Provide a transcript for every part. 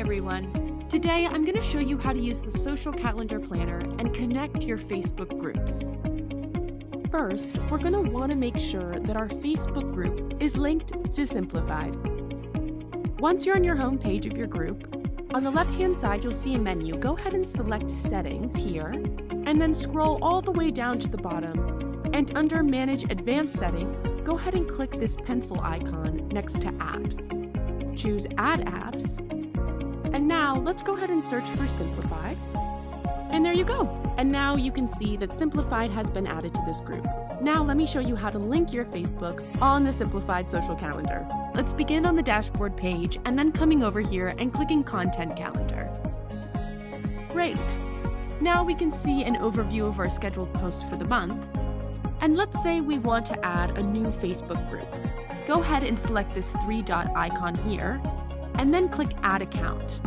everyone. Today I'm going to show you how to use the social calendar planner and connect your Facebook groups. First, we're going to want to make sure that our Facebook group is linked to Simplified. Once you're on your home page of your group, on the left-hand side you'll see a menu. Go ahead and select Settings here, and then scroll all the way down to the bottom, and under Manage Advanced Settings, go ahead and click this pencil icon next to Apps. Choose Add Apps, and now let's go ahead and search for Simplified. And there you go. And now you can see that Simplified has been added to this group. Now let me show you how to link your Facebook on the Simplified social calendar. Let's begin on the dashboard page and then coming over here and clicking Content Calendar. Great. Now we can see an overview of our scheduled posts for the month. And let's say we want to add a new Facebook group. Go ahead and select this three-dot icon here and then click Add Account.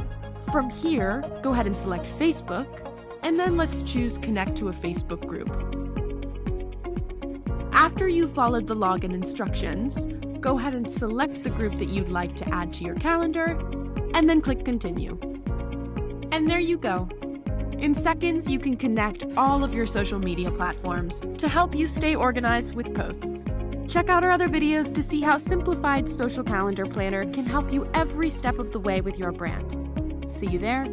From here, go ahead and select Facebook. And then let's choose Connect to a Facebook group. After you've followed the login instructions, go ahead and select the group that you'd like to add to your calendar, and then click Continue. And there you go. In seconds, you can connect all of your social media platforms to help you stay organized with posts. Check out our other videos to see how Simplified Social Calendar Planner can help you every step of the way with your brand. See you there.